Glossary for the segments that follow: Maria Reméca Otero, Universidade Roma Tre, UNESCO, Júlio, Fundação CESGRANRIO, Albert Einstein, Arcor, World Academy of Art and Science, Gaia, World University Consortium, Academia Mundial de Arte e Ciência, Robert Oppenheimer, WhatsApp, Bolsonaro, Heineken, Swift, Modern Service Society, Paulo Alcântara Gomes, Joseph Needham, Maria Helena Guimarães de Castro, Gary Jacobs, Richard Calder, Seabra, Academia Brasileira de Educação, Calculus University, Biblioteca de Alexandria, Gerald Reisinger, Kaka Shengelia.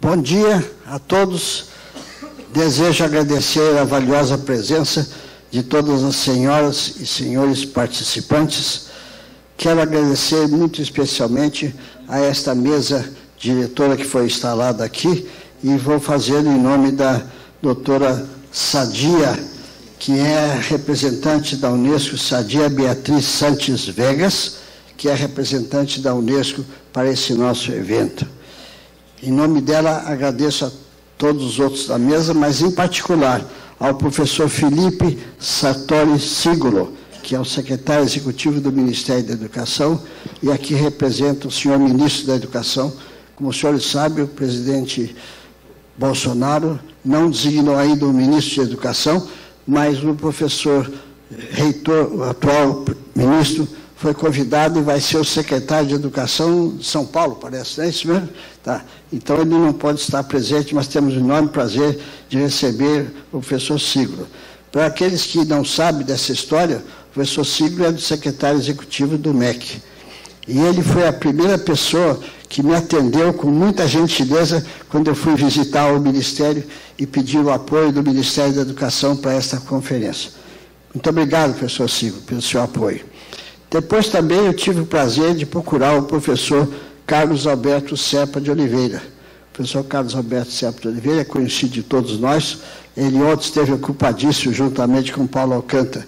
Bom dia a todos. Desejo agradecer a valiosa presença de todas as senhoras e senhores participantes. Quero agradecer muito especialmente a esta mesa diretora que foi instalada aqui e vou fazer em nome da doutora Sadia, que é representante da Unesco, Sadia Beatriz Santos Vegas, que é representante da Unesco para esse nosso evento. Em nome dela, agradeço a todos os outros da mesa, mas em particular ao professor Felipe Sartori Sigolo, que é o secretário executivo do Ministério da Educação e aqui representa o senhor ministro da Educação. Como os senhores sabem, o presidente Bolsonaro não designou ainda o ministro da Educação, mas o professor reitor, o atual ministro, foi convidado e vai ser o secretário de Educação de São Paulo, parece, não é isso mesmo? Tá. Então, ele não pode estar presente, mas temos o enorme prazer de receber o professor Siglo. Para aqueles que não sabem dessa história, o professor Siglo é do secretário executivo do MEC. E ele foi a primeira pessoa que me atendeu com muita gentileza quando eu fui visitar o Ministério e pedi o apoio do Ministério da Educação para esta conferência. Muito obrigado, professor Siglo, pelo seu apoio. Depois também eu tive o prazer de procurar o professor Carlos Alberto Serpa de Oliveira. O professor Carlos Alberto Serpa de Oliveira é conhecido de todos nós. Ele ontem esteve ocupadíssimo juntamente com Paulo Alcântara,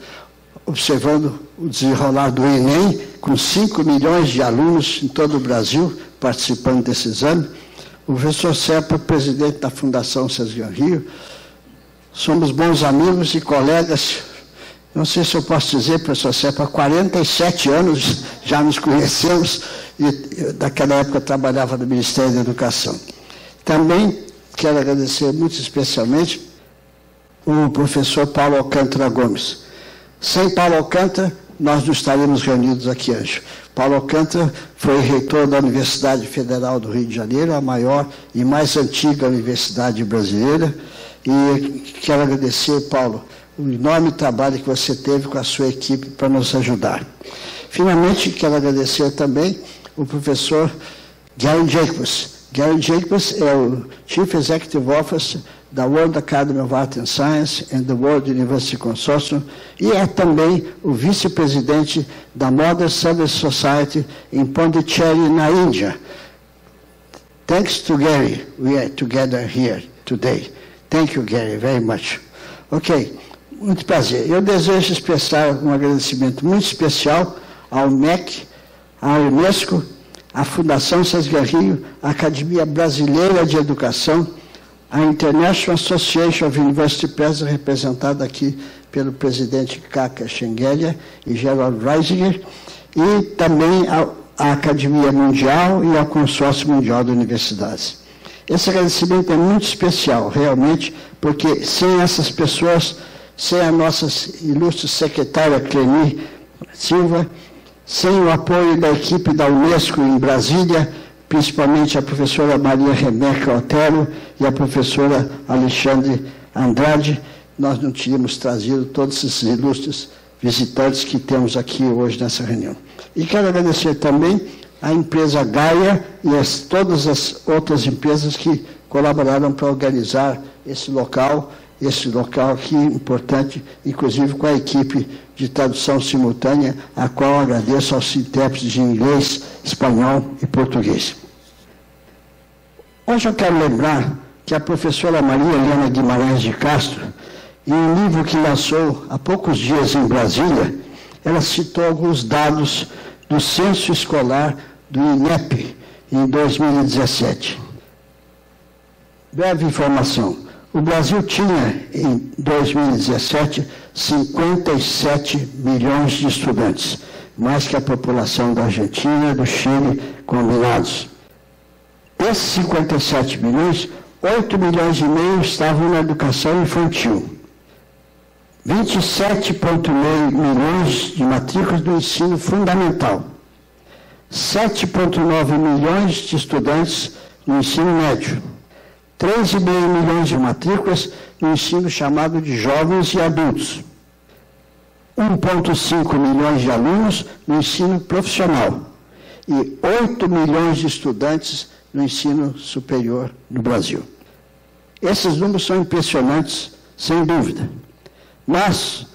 observando o desenrolar do Enem, com 5 milhões de alunos em todo o Brasil participando desse exame. O professor Serpa, presidente da Fundação CESGRANRIO. Somos bons amigos e colegas. Não sei se eu posso dizer, professor Serpa, há 47 anos já nos conhecemos e daquela época eu trabalhava no Ministério da Educação. Também quero agradecer muito especialmente o professor Paulo Alcântara Gomes. Sem Paulo Alcântara, nós não estaremos reunidos aqui hoje. Paulo Alcântara foi reitor da Universidade Federal do Rio de Janeiro, a maior e mais antiga universidade brasileira. E quero agradecer, Paulo, o enorme trabalho que você teve com a sua equipe para nos ajudar. Finalmente, quero agradecer também o professor Gary Jacobs. Gary Jacobs é o Chief Executive Officer da World Academy of Art and Science and the World University Consortium e é também o vice-presidente da Modern Service Society em Pondicherry, na Índia. Thanks to Gary, we are together here today. Thank you, Gary, very much. Ok. Muito prazer. Eu desejo expressar um agradecimento muito especial ao MEC, à Unesco, à Fundação CESGRANRIO, à Academia Brasileira de Educação, à International Association of University Press, representada aqui pelo presidente Kaka Shengelia e Gerald Reisinger, e também à Academia Mundial e ao Consórcio Mundial de Universidades. Esse agradecimento é muito especial, realmente, porque sem essas pessoas, sem a nossa ilustre secretária Cleny Silva, sem o apoio da equipe da Unesco em Brasília, principalmente a professora Maria Reméca Otero e a professora Alexandre Andrade, nós não tínhamos trazido todos esses ilustres visitantes que temos aqui hoje nessa reunião. E quero agradecer também à empresa Gaia e a todas as outras empresas que colaboraram para organizar esse local aqui importante, inclusive com a equipe de tradução simultânea, a qual agradeço aos intérpretes de inglês, espanhol e português. Hoje eu quero lembrar que a professora Maria Helena Guimarães de Castro, em um livro que lançou há poucos dias em Brasília, ela citou alguns dados do censo escolar do INEP em 2017. Breve informação. O Brasil tinha, em 2017, 57 milhões de estudantes, mais que a população da Argentina e do Chile combinados. Desses 57 milhões, 8 milhões e meio estavam na educação infantil. 27,5 milhões de matrículas do ensino fundamental. 7,9 milhões de estudantes no ensino médio. 3,5 milhões de matrículas no ensino chamado de jovens e adultos. 1,5 milhões de alunos no ensino profissional. E 8 milhões de estudantes no ensino superior no Brasil. Esses números são impressionantes, sem dúvida. Mas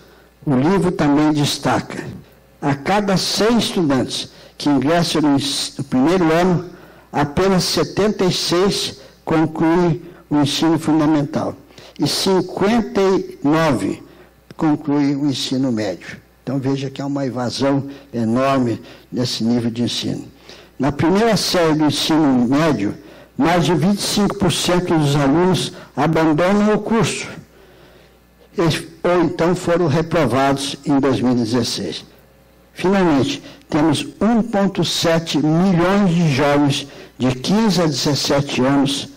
o livro também destaca: a cada 100 estudantes que ingressam no primeiro ano, apenas 76 concluem o ensino fundamental e 59 concluem o ensino médio. Então veja que há uma evasão enorme nesse nível de ensino. Na primeira série do ensino médio, mais de 25% dos alunos abandonam o curso ou então foram reprovados em 2016. Finalmente, temos 1,7 milhões de jovens de 15 a 17 anos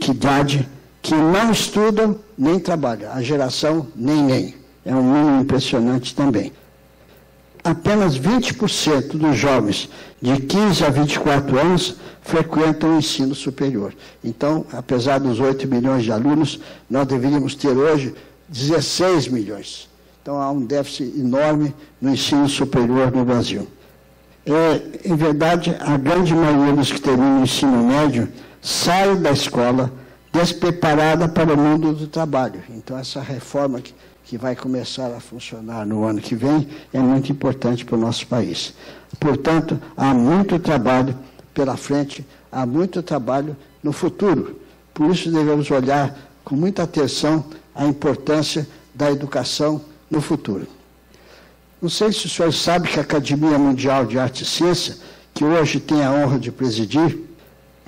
de idade que não estudam nem trabalham. A geração nem. É um número impressionante também. Apenas 20% dos jovens de 15 a 24 anos frequentam o ensino superior. Então, apesar dos 8 milhões de alunos, nós deveríamos ter hoje 16 milhões. Então, há um déficit enorme no ensino superior no Brasil. Em verdade, a grande maioria dos que terminam o ensino médio sai da escola despreparada para o mundo do trabalho. Então, essa reforma que vai começar a funcionar no ano que vem é muito importante para o nosso país. Portanto, há muito trabalho pela frente, há muito trabalho no futuro. Por isso, devemos olhar com muita atenção a importância da educação no futuro. Não sei se os senhores sabem que a Academia Mundial de Arte e Ciência, que hoje tem a honra de presidir,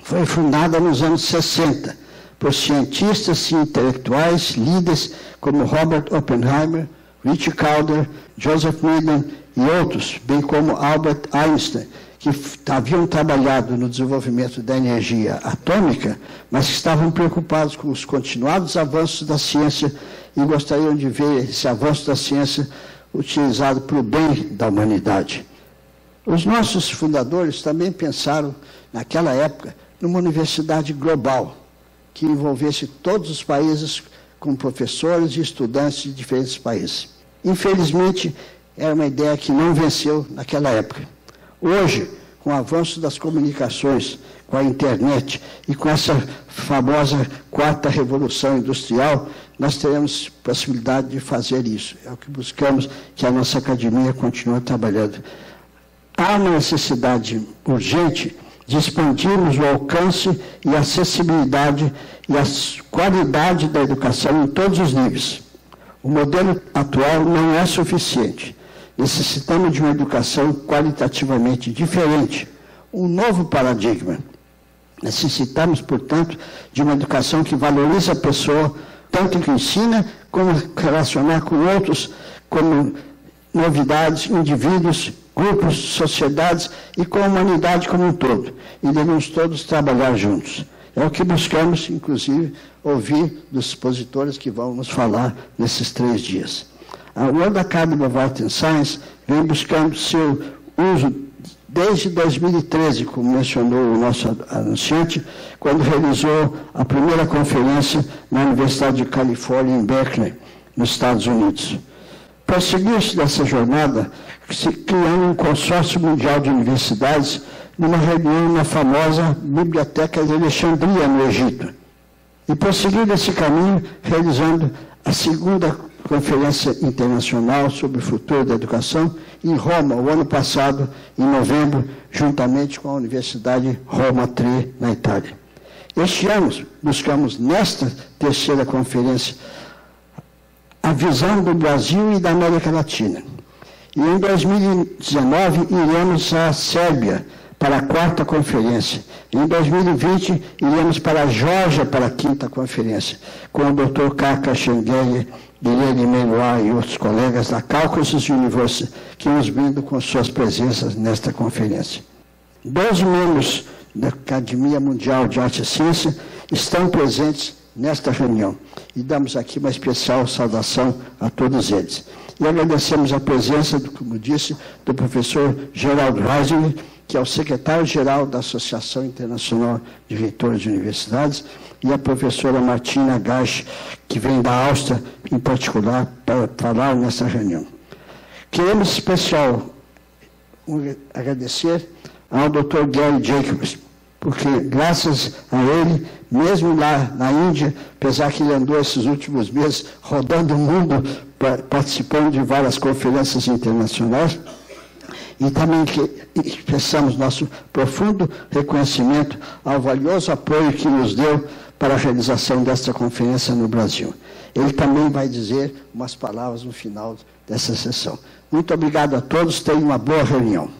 foi fundada nos anos 60, por cientistas e intelectuais líderes como Robert Oppenheimer, Richard Calder, Joseph Needham e outros, bem como Albert Einstein, que haviam trabalhado no desenvolvimento da energia atômica, mas que estavam preocupados com os continuados avanços da ciência e gostariam de ver esse avanço da ciência utilizado para o bem da humanidade. Os nossos fundadores também pensaram, naquela época, numa universidade global, que envolvesse todos os países com professores e estudantes de diferentes países. Infelizmente, era uma ideia que não venceu naquela época. Hoje, com o avanço das comunicações, com a internet e com essa famosa quarta revolução industrial, nós teremos possibilidade de fazer isso. É o que buscamos, que a nossa academia continue trabalhando. Há uma necessidade urgente de expandirmos o alcance e a acessibilidade e a qualidade da educação em todos os níveis. O modelo atual não é suficiente. Necessitamos de uma educação qualitativamente diferente, um novo paradigma. Necessitamos, portanto, de uma educação que valorize a pessoa, tanto que ensina, como relacionar com outros, como novidades, indivíduos, grupos, sociedades e com a humanidade como um todo. E devemos todos trabalhar juntos. É o que buscamos, inclusive, ouvir dos expositores que vão nos falar nesses 3 dias. A World Academy of Art and Science vem buscando seu uso desde 2013, como mencionou o nosso anunciante, quando realizou a primeira conferência na Universidade de Califórnia, em Berkeley, nos Estados Unidos. Prosseguiu-se dessa jornada, se criando um consórcio mundial de universidades numa reunião na famosa Biblioteca de Alexandria, no Egito. E prosseguiu desse caminho, realizando a segunda Conferência Internacional sobre o Futuro da Educação, em Roma, o ano passado, em novembro, juntamente com a Universidade Roma Tre, na Itália. Este ano, buscamos nesta terceira conferência a visão do Brasil e da América Latina. E em 2019, iremos à Sérvia para a 4ª conferência. Em 2020, iremos para a Geórgia para a 5ª conferência, com o Dr. Kaka Shengelia, Guilherme Menloá e outros colegas da Calculus University, que nos brindam com suas presenças nesta conferência. 12 membros da Academia Mundial de Arte e Ciência estão presentes nesta reunião. E damos aqui uma especial saudação a todos eles. E agradecemos a presença, como disse, do professor Gerald Reisinger, que é o secretário-geral da Associação Internacional de Reitores de Universidades, e a professora Martina Gasch, que vem da Áustria, em particular, para falar nessa reunião. Queremos, em especial, agradecer ao Dr. Gary Jacobs, porque graças a ele, mesmo lá na Índia, apesar que ele andou esses últimos meses rodando o mundo, participando de várias conferências internacionais, e também que expressamos nosso profundo reconhecimento ao valioso apoio que nos deu para a realização desta conferência no Brasil. Ele também vai dizer umas palavras no final dessa sessão. Muito obrigado a todos, tenham uma boa reunião.